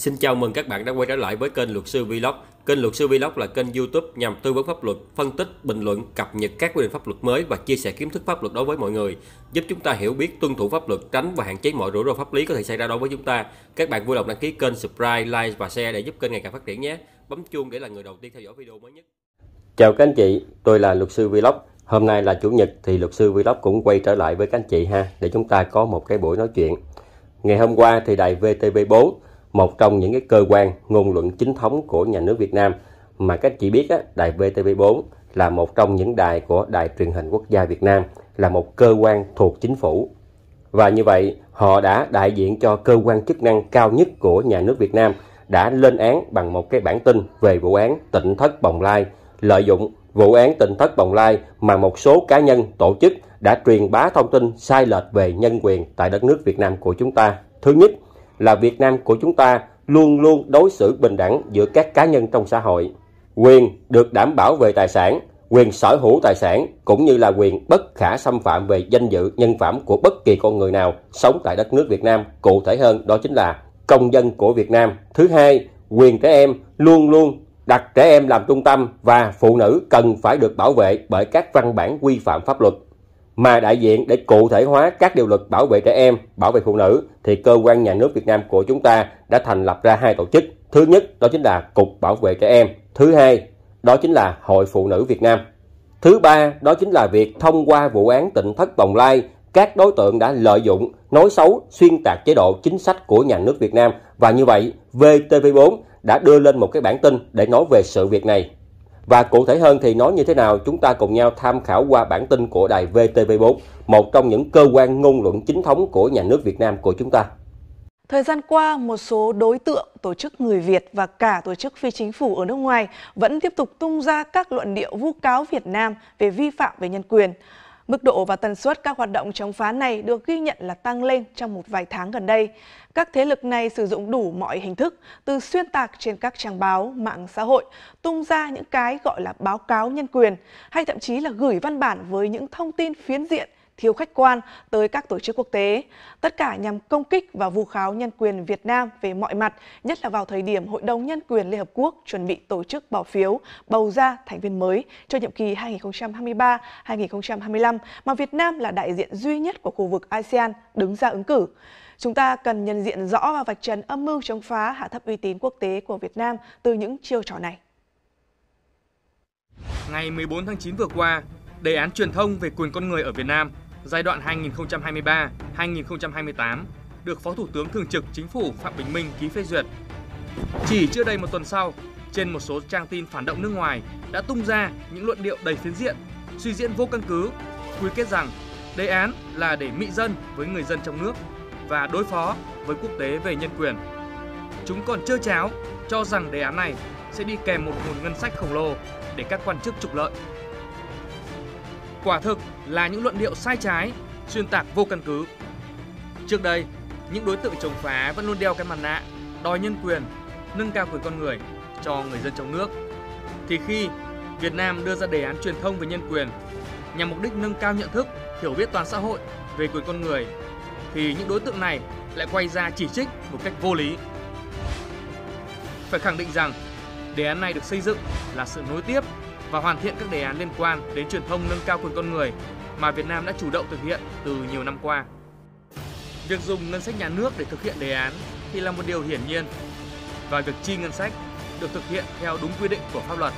Xin chào mừng các bạn đã quay trở lại với kênh Luật sư Vlog. Kênh Luật sư Vlog là kênh YouTube nhằm tư vấn pháp luật, phân tích, bình luận, cập nhật các quy định pháp luật mới và chia sẻ kiến thức pháp luật đối với mọi người, giúp chúng ta hiểu biết, tuân thủ pháp luật, tránh và hạn chế mọi rủi ro pháp lý có thể xảy ra đối với chúng ta. Các bạn vui lòng đăng ký kênh, subscribe, like và share để giúp kênh ngày càng phát triển nhé. Bấm chuông để là người đầu tiên theo dõi video mới nhất. Chào các anh chị, tôi là Luật sư Vlog. Hôm nay là Chủ nhật thì Luật sư Vlog cũng quay trở lại với các anh chị ha, để chúng ta có một cái buổi nói chuyện. Ngày hôm qua thì đài VTV4, một trong những cái cơ quan ngôn luận chính thống của nhà nước Việt Nam, mà các chị biết á, đài VTV4 là một trong những đài của Đài Truyền hình Quốc gia Việt Nam, là một cơ quan thuộc chính phủ. Và như vậy họ đã đại diện cho cơ quan chức năng cao nhất của nhà nước Việt Nam đã lên án bằng một cái bản tin về vụ án Tịnh Thất Bồng Lai, lợi dụng vụ án Tịnh Thất Bồng Lai mà một số cá nhân tổ chức đã truyền bá thông tin sai lệch về nhân quyền tại đất nước Việt Nam của chúng ta. Thứ nhất là Việt Nam của chúng ta luôn luôn đối xử bình đẳng giữa các cá nhân trong xã hội. Quyền được đảm bảo về tài sản, quyền sở hữu tài sản cũng như là quyền bất khả xâm phạm về danh dự nhân phẩm của bất kỳ con người nào sống tại đất nước Việt Nam. Cụ thể hơn đó chính là công dân của Việt Nam. Thứ hai, quyền trẻ em luôn luôn đặt trẻ em làm trung tâm và phụ nữ cần phải được bảo vệ bởi các văn bản quy phạm pháp luật. Mà đại diện để cụ thể hóa các điều luật bảo vệ trẻ em, bảo vệ phụ nữ thì cơ quan nhà nước Việt Nam của chúng ta đã thành lập ra hai tổ chức. Thứ nhất đó chính là Cục Bảo vệ Trẻ Em. Thứ hai đó chính là Hội Phụ nữ Việt Nam. Thứ ba đó chính là việc thông qua vụ án Tịnh Thất Bồng Lai, các đối tượng đã lợi dụng, nói xấu, xuyên tạc chế độ chính sách của nhà nước Việt Nam. Và như vậy VTV4 đã đưa lên một cái bản tin để nói về sự việc này. Và cụ thể hơn thì nói như thế nào, chúng ta cùng nhau tham khảo qua bản tin của đài VTV4, một trong những cơ quan ngôn luận chính thống của nhà nước Việt Nam của chúng ta. Thời gian qua, một số đối tượng, tổ chức người Việt và cả tổ chức phi chính phủ ở nước ngoài vẫn tiếp tục tung ra các luận điệu vu cáo Việt Nam về vi phạm về nhân quyền. Mức độ và tần suất các hoạt động chống phá này được ghi nhận là tăng lên trong một vài tháng gần đây. Các thế lực này sử dụng đủ mọi hình thức, từ xuyên tạc trên các trang báo, mạng xã hội, tung ra những cái gọi là báo cáo nhân quyền, hay thậm chí là gửi văn bản với những thông tin phiến diện, thiếu khách quan tới các tổ chức quốc tế. Tất cả nhằm công kích và vu cáo nhân quyền Việt Nam về mọi mặt, nhất là vào thời điểm Hội đồng Nhân quyền Liên Hợp Quốc chuẩn bị tổ chức bỏ phiếu bầu ra thành viên mới cho nhiệm kỳ 2023-2025 mà Việt Nam là đại diện duy nhất của khu vực ASEAN đứng ra ứng cử. Chúng ta cần nhận diện rõ và vạch trần âm mưu chống phá, hạ thấp uy tín quốc tế của Việt Nam từ những chiêu trò này. Ngày 14 tháng 9 vừa qua, đề án truyền thông về quyền con người ở Việt Nam giai đoạn 2023-2028 được Phó Thủ tướng Thường trực Chính phủ Phạm Bình Minh ký phê duyệt. Chỉ chưa đầy một tuần sau, trên một số trang tin phản động nước ngoài đã tung ra những luận điệu đầy phiến diện, suy diễn vô căn cứ, quy kết rằng đề án là để mị dân với người dân trong nước và đối phó với quốc tế về nhân quyền. Chúng còn trơ tráo cho rằng đề án này sẽ đi kèm một nguồn ngân sách khổng lồ để các quan chức trục lợi. Quả thực là những luận điệu sai trái, xuyên tạc vô căn cứ. Trước đây, những đối tượng chống phá vẫn luôn đeo cái mặt nạ đòi nhân quyền, nâng cao quyền con người cho người dân trong nước. Thì khi Việt Nam đưa ra đề án truyền thông về nhân quyền nhằm mục đích nâng cao nhận thức, hiểu biết toàn xã hội về quyền con người, thì những đối tượng này lại quay ra chỉ trích một cách vô lý. Phải khẳng định rằng đề án này được xây dựng là sự nối tiếp và hoàn thiện các đề án liên quan đến truyền thông nâng cao quyền con người mà Việt Nam đã chủ động thực hiện từ nhiều năm qua. Việc dùng ngân sách nhà nước để thực hiện đề án thì là một điều hiển nhiên, và việc chi ngân sách được thực hiện theo đúng quy định của pháp luật.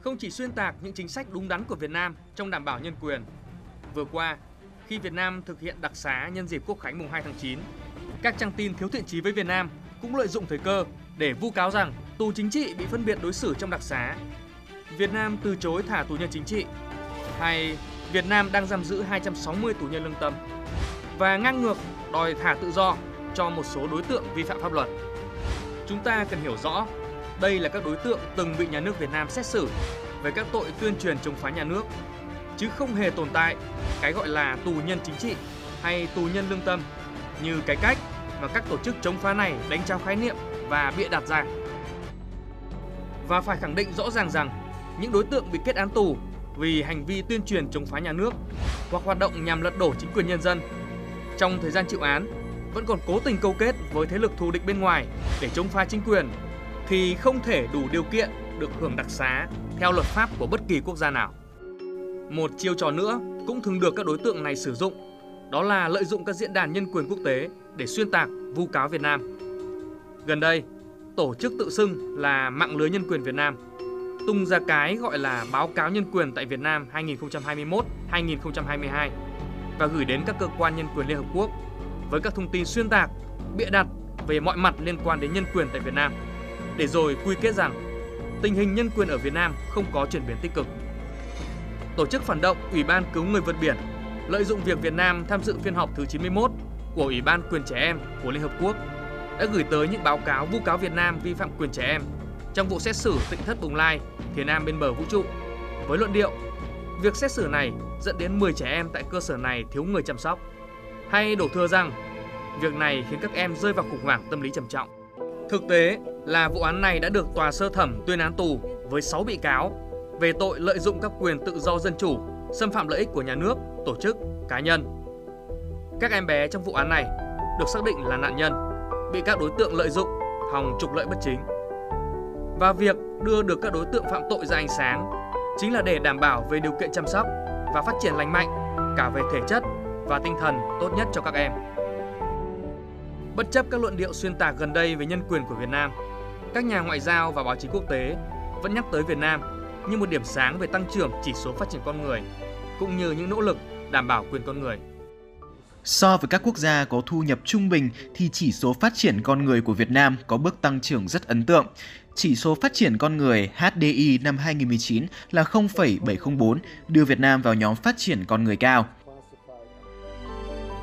Không chỉ xuyên tạc những chính sách đúng đắn của Việt Nam trong đảm bảo nhân quyền, vừa qua, khi Việt Nam thực hiện đặc xá nhân dịp Quốc khánh mùng 2 tháng 9, các trang tin thiếu thiện chí với Việt Nam cũng lợi dụng thời cơ để vu cáo rằng tù chính trị bị phân biệt đối xử trong đặc xá, Việt Nam từ chối thả tù nhân chính trị, hay Việt Nam đang giam giữ 260 tù nhân lương tâm, và ngang ngược đòi thả tự do cho một số đối tượng vi phạm pháp luật. Chúng ta cần hiểu rõ, đây là các đối tượng từng bị nhà nước Việt Nam xét xử về các tội tuyên truyền chống phá nhà nước, chứ không hề tồn tại cái gọi là tù nhân chính trị hay tù nhân lương tâm như cái cách mà các tổ chức chống phá này đánh trao khái niệm và bịa đặt ra. Và phải khẳng định rõ ràng rằng những đối tượng bị kết án tù vì hành vi tuyên truyền chống phá nhà nước hoặc hoạt động nhằm lật đổ chính quyền nhân dân trong thời gian chịu án vẫn còn cố tình câu kết với thế lực thù địch bên ngoài để chống phá chính quyền thì không thể đủ điều kiện được hưởng đặc xá theo luật pháp của bất kỳ quốc gia nào. Một chiêu trò nữa cũng thường được các đối tượng này sử dụng, đó là lợi dụng các diễn đàn nhân quyền quốc tế để xuyên tạc, vu cáo Việt Nam. Gần đây, tổ chức tự xưng là Mạng lưới Nhân quyền Việt Nam tung ra cái gọi là Báo cáo Nhân quyền tại Việt Nam 2021-2022 và gửi đến các cơ quan nhân quyền Liên Hợp Quốc với các thông tin xuyên tạc, bịa đặt về mọi mặt liên quan đến nhân quyền tại Việt Nam, để rồi quy kết rằng tình hình nhân quyền ở Việt Nam không có chuyển biến tích cực. Tổ chức phản động Ủy ban Cứu người vượt biển lợi dụng việc Việt Nam tham dự phiên họp thứ 91 của Ủy ban Quyền trẻ em của Liên Hợp Quốc đã gửi tới những báo cáo vu cáo Việt Nam vi phạm quyền trẻ em trong vụ xét xử Tịnh Thất Bồng Lai, Thiền Am bên bờ vũ trụ, với luận điệu việc xét xử này dẫn đến 10 trẻ em tại cơ sở này thiếu người chăm sóc, hay đổ thừa rằng việc này khiến các em rơi vào khủng hoảng tâm lý trầm trọng. Thực tế là vụ án này đã được tòa sơ thẩm tuyên án tù với 6 bị cáo về tội lợi dụng các quyền tự do dân chủ, xâm phạm lợi ích của nhà nước, tổ chức, cá nhân. Các em bé trong vụ án này được xác định là nạn nhân, bị các đối tượng lợi dụng, hòng trục lợi bất chính. Và việc đưa được các đối tượng phạm tội ra ánh sáng chính là để đảm bảo về điều kiện chăm sóc và phát triển lành mạnh cả về thể chất và tinh thần tốt nhất cho các em. Bất chấp các luận điệu xuyên tạc gần đây về nhân quyền của Việt Nam, các nhà ngoại giao và báo chí quốc tế vẫn nhắc tới Việt Nam như một điểm sáng về tăng trưởng chỉ số phát triển con người, cũng như những nỗ lực đảm bảo quyền con người. So với các quốc gia có thu nhập trung bình thì chỉ số phát triển con người của Việt Nam có bước tăng trưởng rất ấn tượng. Chỉ số phát triển con người HDI năm 2019 là 0,704, đưa Việt Nam vào nhóm phát triển con người cao.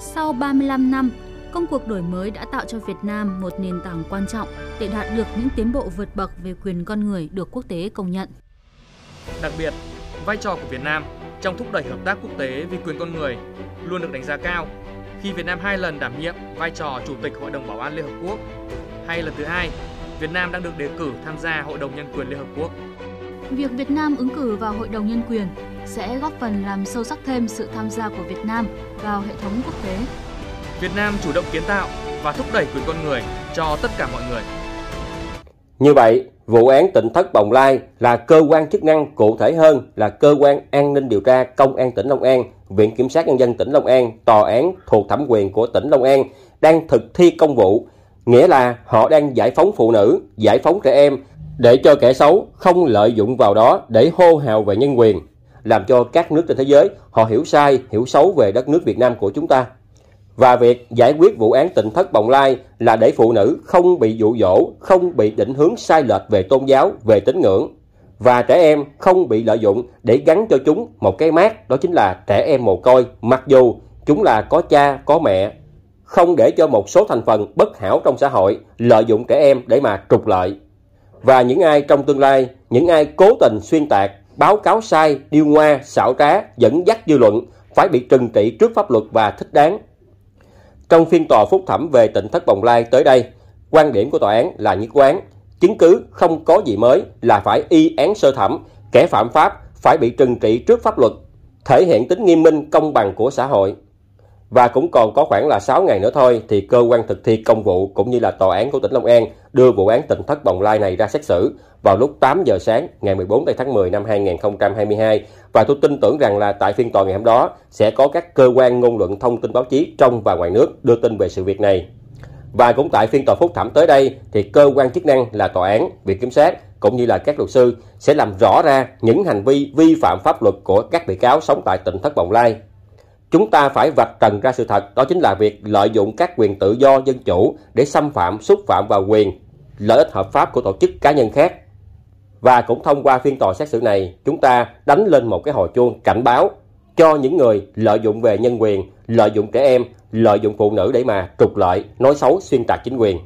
Sau 35 năm, công cuộc đổi mới đã tạo cho Việt Nam một nền tảng quan trọng để đạt được những tiến bộ vượt bậc về quyền con người được quốc tế công nhận. Đặc biệt, vai trò của Việt Nam trong thúc đẩy hợp tác quốc tế vì quyền con người luôn được đánh giá cao, khi Việt Nam 2 lần đảm nhiệm vai trò Chủ tịch Hội đồng Bảo an Liên Hợp Quốc, hay lần thứ 2, Việt Nam đang được đề cử tham gia Hội đồng Nhân quyền Liên Hợp Quốc. Việc Việt Nam ứng cử vào Hội đồng Nhân quyền sẽ góp phần làm sâu sắc thêm sự tham gia của Việt Nam vào hệ thống quốc tế. Việt Nam chủ động kiến tạo và thúc đẩy quyền con người cho tất cả mọi người. Như vậy, vụ án Tịnh Thất Bồng Lai là cơ quan chức năng, cụ thể hơn là cơ quan an ninh điều tra Công an tỉnh Long An, Viện Kiểm sát Nhân dân tỉnh Long An, Tòa án thuộc thẩm quyền của tỉnh Long An đang thực thi công vụ, nghĩa là họ đang giải phóng phụ nữ, giải phóng trẻ em để cho kẻ xấu không lợi dụng vào đó để hô hào về nhân quyền, làm cho các nước trên thế giới họ hiểu sai, hiểu xấu về đất nước Việt Nam của chúng ta. Và việc giải quyết vụ án Tịnh Thất Bồng Lai là để phụ nữ không bị dụ dỗ, không bị định hướng sai lệch về tôn giáo, về tín ngưỡng, và trẻ em không bị lợi dụng để gắn cho chúng một cái mác, đó chính là trẻ em mồ côi, mặc dù chúng là có cha, có mẹ, không để cho một số thành phần bất hảo trong xã hội lợi dụng trẻ em để mà trục lợi. Và những ai trong tương lai, những ai cố tình xuyên tạc, báo cáo sai, điêu ngoa, xảo trá, dẫn dắt dư luận phải bị trừng trị trước pháp luật và thích đáng. Trong phiên tòa phúc thẩm về Tịnh Thất Bồng Lai tới đây, quan điểm của tòa án là nhất quán, chứng cứ không có gì mới là phải y án sơ thẩm, kẻ phạm pháp phải bị trừng trị trước pháp luật, thể hiện tính nghiêm minh công bằng của xã hội. Và cũng còn có khoảng là 6 ngày nữa thôi thì cơ quan thực thi công vụ cũng như là tòa án của tỉnh Long An đưa vụ án Tịnh Thất Bồng Lai này ra xét xử vào lúc 8 giờ sáng ngày 14 tháng 10 năm 2022. Và tôi tin tưởng rằng là tại phiên tòa ngày hôm đó sẽ có các cơ quan ngôn luận, thông tin báo chí trong và ngoài nước đưa tin về sự việc này. Và cũng tại phiên tòa phúc thẩm tới đây thì cơ quan chức năng là tòa án, viện kiểm sát cũng như là các luật sư sẽ làm rõ ra những hành vi vi phạm pháp luật của các bị cáo sống tại Tịnh Thất Bồng Lai. Chúng ta phải vạch trần ra sự thật, đó chính là việc lợi dụng các quyền tự do, dân chủ để xâm phạm, xúc phạm vào quyền, lợi ích hợp pháp của tổ chức, cá nhân khác. Và cũng thông qua phiên tòa xét xử này, chúng ta đánh lên một cái hồi chuông cảnh báo cho những người lợi dụng về nhân quyền, lợi dụng trẻ em, lợi dụng phụ nữ để mà trục lợi, nói xấu, xuyên tạc chính quyền.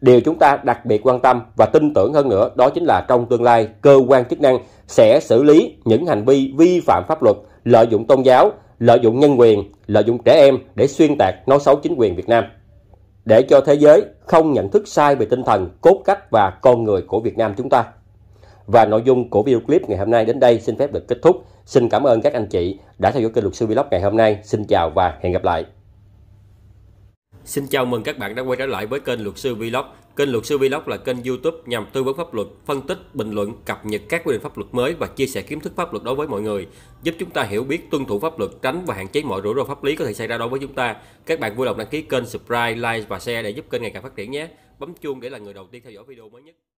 Điều chúng ta đặc biệt quan tâm và tin tưởng hơn nữa đó chính là trong tương lai, cơ quan chức năng sẽ xử lý những hành vi vi phạm pháp luật, lợi dụng tôn giáo, lợi dụng nhân quyền, lợi dụng trẻ em để xuyên tạc, nói xấu chính quyền Việt Nam, để cho thế giới không nhận thức sai về tinh thần, cốt cách và con người của Việt Nam chúng ta. Và nội dung của video clip ngày hôm nay đến đây xin phép được kết thúc. Xin cảm ơn các anh chị đã theo dõi kênh Luật sư Vlog ngày hôm nay. Xin chào và hẹn gặp lại. Xin chào mừng các bạn đã quay trở lại với kênh Luật sư Vlog. Kênh Luật sư Vlog là kênh YouTube nhằm tư vấn pháp luật, phân tích, bình luận, cập nhật các quy định pháp luật mới và chia sẻ kiến thức pháp luật đối với mọi người, giúp chúng ta hiểu biết, tuân thủ pháp luật, tránh và hạn chế mọi rủi ro pháp lý có thể xảy ra đối với chúng ta. Các bạn vui lòng đăng ký kênh, subscribe, like và share để giúp kênh ngày càng phát triển nhé. Bấm chuông để là người đầu tiên theo dõi video mới nhất.